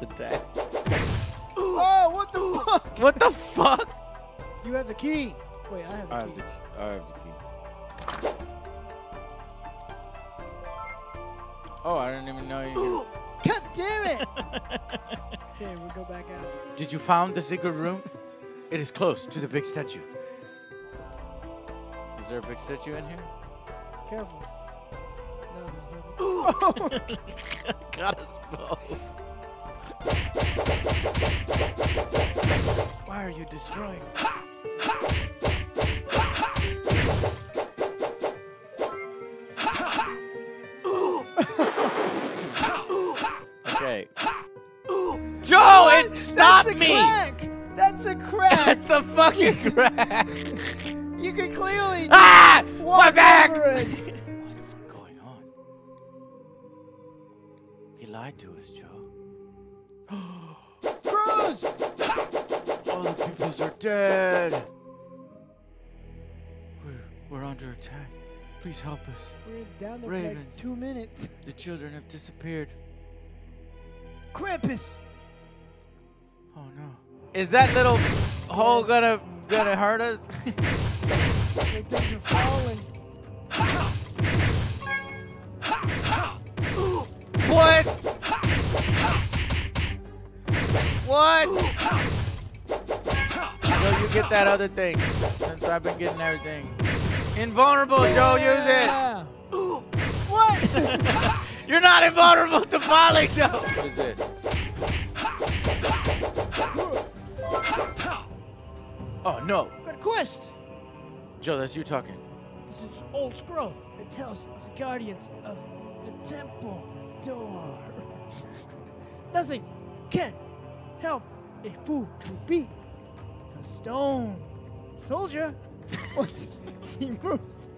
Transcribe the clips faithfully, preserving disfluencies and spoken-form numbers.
attack. Oh, what the fuck? What the fuck? You have the key. Wait, I have the I key. Have the key. I have the key. Oh, I didn't even know you. God damn it! Okay, we'll go back out. Did you find the secret room? It is close to the big statue. Is there a big statue in here? Careful. No, there's nothing. Oh, got us both. Why are you destroying? Ha! Ha! Ha! Ha! Okay. Joe, what? It stopped That's a me! Crack. That's a crack! That's a fucking crack! You can clearly just ah! walk my back! Over it. What is going on? He lied to us, Joe. Cruz! All the peoples are dead! We're, we're under attack. Please help us. We're down there for like two minutes. The children have disappeared. Krampus! Oh no. Is that little hole gonna gonna hurt us? They think you're falling. What? What? Joe, you get that other thing. Since I've been getting everything. Invulnerable, Joe, yeah. Use it! What? You're not invulnerable to falling, Joe! What is this? Oh no! Got a quest! Joe, that's you talking. This is an old scroll. It tells of the guardians of the temple door. Nothing can help a fool to beat the stone soldier once he moves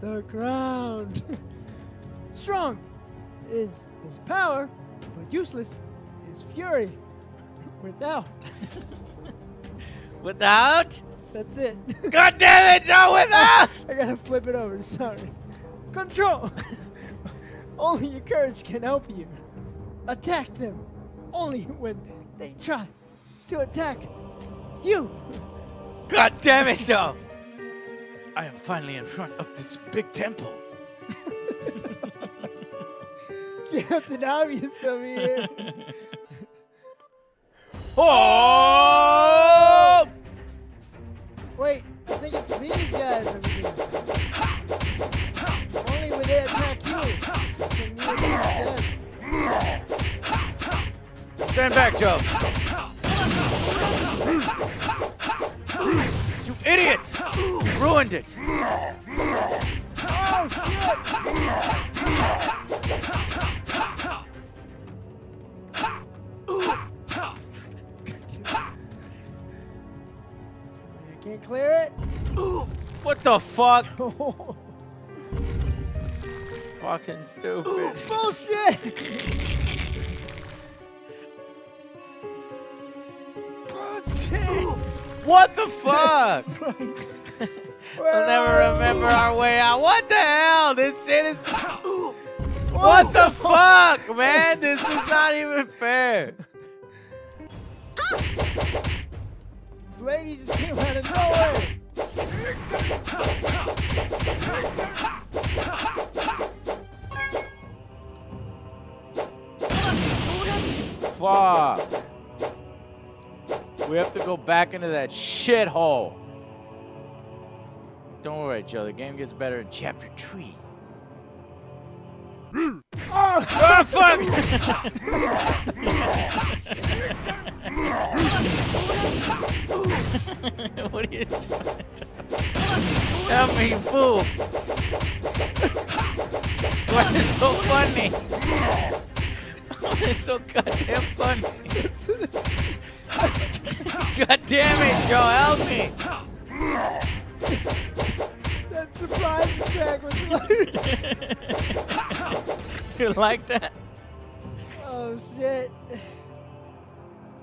the ground. Strong is his power, but useless is fury. Without. Without? That's it. God damn it, no without! I gotta flip it over, sorry. Control! Only your courage can help you. Attack them only when they try to attack you. God damn it, Joe! I am finally in front of this big temple. Captain Obvious over here. Oh! Wait, I think it's these guys over here. Only when they attack you can you attack them. Stand back, Joe. You idiot! You ruined it. Oh shit! Can't clear it. What the fuck? Fucking stupid. Bullshit! Bullshit! What the fuck? We'll never remember our way out. What the hell? This shit is. What the fuck, man? This is not even fair. Lady just came out of nowhere! Fuck! We have to go back into that shithole. Don't worry, Joe. The game gets better in chapter three. Oh, oh fuck! What are you trying to do? Help me, fool! Why is it so funny? It's so goddamn funny. God damn it, Joe, help me! That surprise attack was hilarious. You like that? Oh, shit.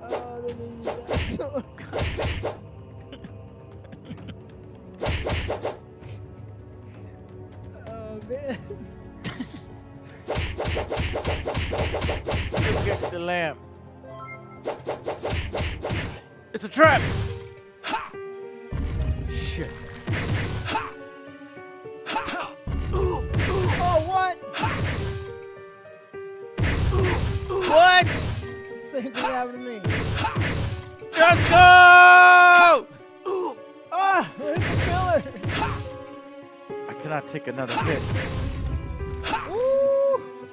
Oh, that made me laugh so uncomfortable. Oh, man. Look at the lamp. It's a trap! Ha! Shit. Ha! Ha! Ha! Ooh, ooh. Oh, what? Ha! Ooh, ooh. What? It's the same thing ha! Happened to me. Ha! Let's go! Ha! Ooh. Ah! It's a killer! Ha! I cannot take another ha! Hit. Ha! Ooh!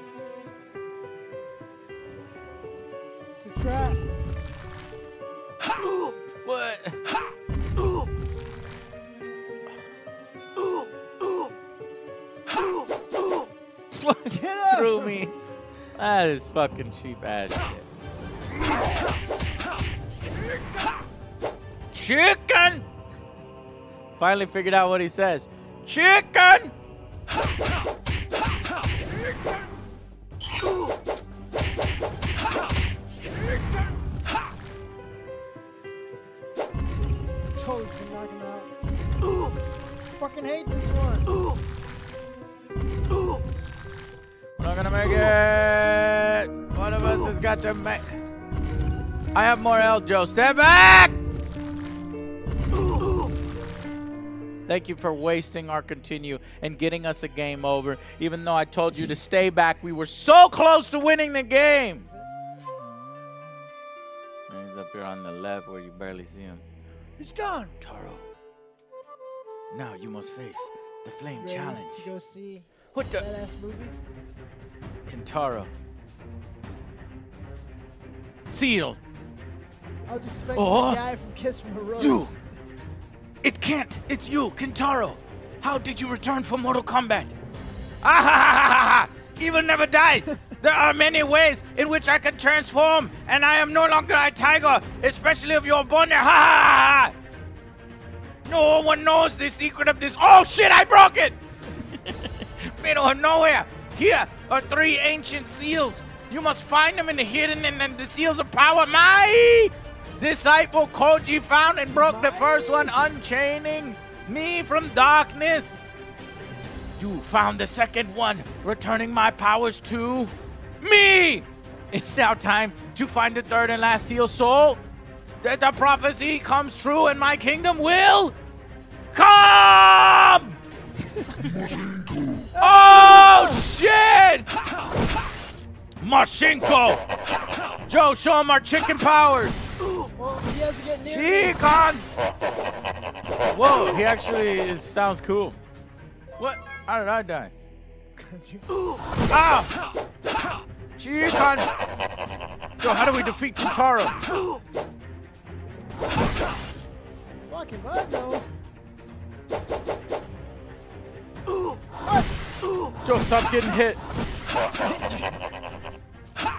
It's a trap. What? Ha! Ooh! Ooh! Ooh! Ooh! Ooh! What? Threw me. That is fucking cheap ass shit. Chicken! Finally figured out what he says. Chicken! Fucking hate this one. Ooh. Ooh. We're not gonna make it. One of us has got to make. I have more health, Joe. Step back. Ooh. Thank you for wasting our continue and getting us a game over. Even though I told you to stay back, we were so close to winning the game. He's up here on the left where you barely see him. He's gone. Taro. Now you must face the flame Ready challenge. Go see what the last movie? Kentaro. Seal. I was expecting oh. the guy from Kiss from a Rose. You. It can't. It's you, Kentaro. How did you return from Mortal Kombat? Ah ha ha ha ha! ha. Evil never dies. There are many ways in which I can transform, and I am no longer a tiger, especially if you're born there. Ha ha ha! ha. No one knows the secret of this. Oh shit, I broke it! Middle of nowhere. Here are three ancient seals. You must find them in the hidden and then the seals of power. My disciple Koji found and broke the first one, unchaining me from darkness. You found the second one, returning my powers to me. It's now time to find the third and last seal, soul. That the prophecy comes true and my kingdom will come! Oh shit! Marchenko! Joe, show him our chicken powers! Well, he has to get near Chicken! Whoa, he actually is, sounds cool. What? How did I die? Ow! Chicken! Joe, how do we defeat Kitaro? Fucking bad though. Joe, stop getting hit.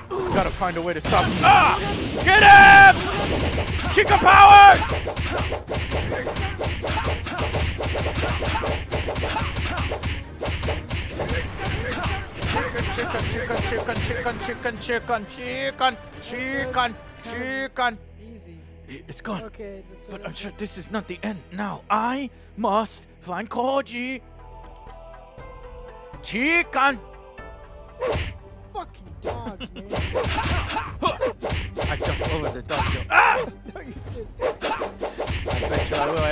Gotta find a way to stop him. Ah! Get him! Chica power! Chicken, chicken, chicken, chicken, chicken, chicken, chicken, chicken, chicken. Easy. It's gone. Okay, that's but I'm sure this is not the end now. I must find Koji. Chicken. Fucking dogs, man. I jumped over the dog. Ah! No, you didn't. I bet you I will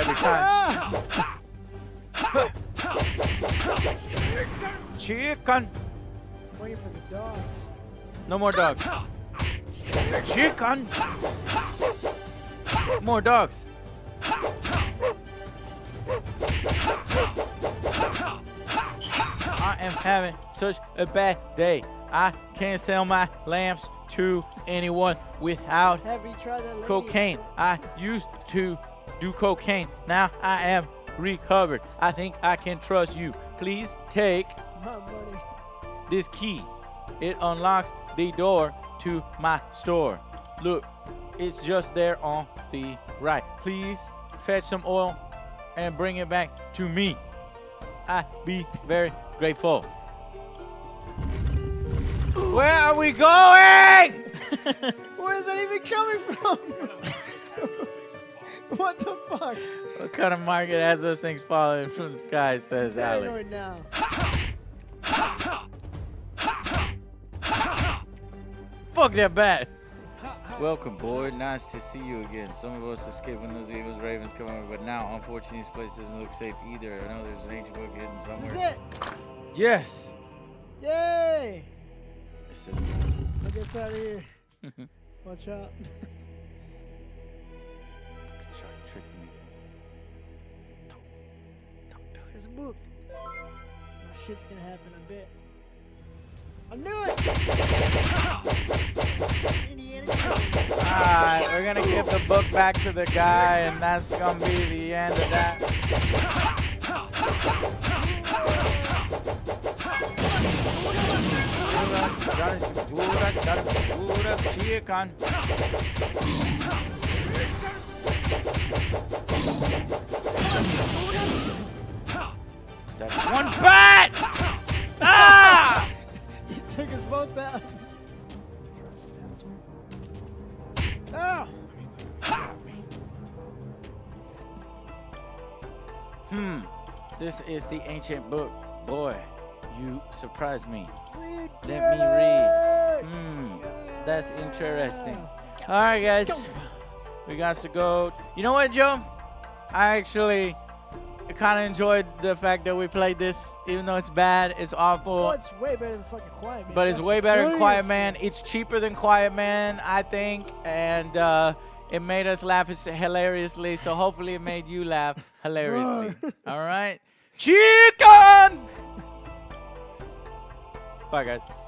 every time. Chicken. I'm waiting for the dogs. No more dogs. Chicken. More dogs. I am having such a bad day. I can't sell my lamps to anyone without cocaine. I used to do cocaine. Now I am recovered. I think I can trust you. Please take my money. This key. It unlocks the door to my store. Look. It's just there on the right. Please fetch some oil and bring it back to me. I'd be very grateful. Where are we going? Where is that even coming from? What the fuck? What kind of market has those things falling from the sky, says Alex. Right now. Fuck that bat. Welcome, board. Nice to see you again. Some of us escaped when those evil ravens come over, but now, unfortunately, this place doesn't look safe either. I know there's an ancient book hidden somewhere. Is it? Yes. Yay! This is I guess out of here. Watch out. Trick me. Don't, don't do it. There's a book. Now shit's gonna happen, I bet. I knew it! Indiana Jones. Alright, we're gonna give the book back to the guy, and that's gonna be the end of that. That's one bat! Ah! He took us both out. Oh. Hmm. This is the ancient book. Boy, you surprised me. We Let me read. It. Hmm. Yeah. That's interesting. All right, guys. Go. We got to go. You know what, Joe? I actually kind of enjoyed the fact that we played this, even though it's bad, it's awful. Well, it's way better than fucking Quiet Man. But it's That's way better brilliant. than Quiet Man. It's cheaper than Quiet Man, I think, and uh, it made us laugh hilariously, so hopefully it made you laugh hilariously. All right? Chicken! Bye, guys.